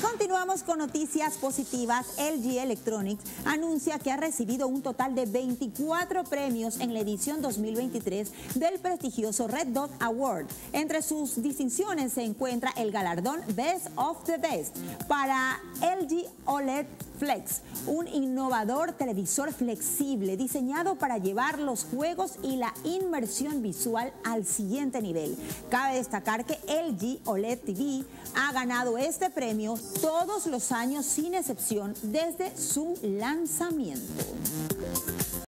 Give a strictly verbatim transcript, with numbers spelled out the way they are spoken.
Continuamos con noticias positivas. L G Electronics anuncia que ha recibido un total de veinticuatro premios en la edición dos mil veintitrés del prestigioso Red Dot Award. Entre sus distinciones se encuentra el galardón Best of the Best para L G O L E D Flex, un innovador televisor flexible diseñado para llevar los juegos y la inmersión visual al siguiente nivel. Cabe destacar que L G O L E D T V ha ganado este premio todos los años sin excepción desde su lanzamiento.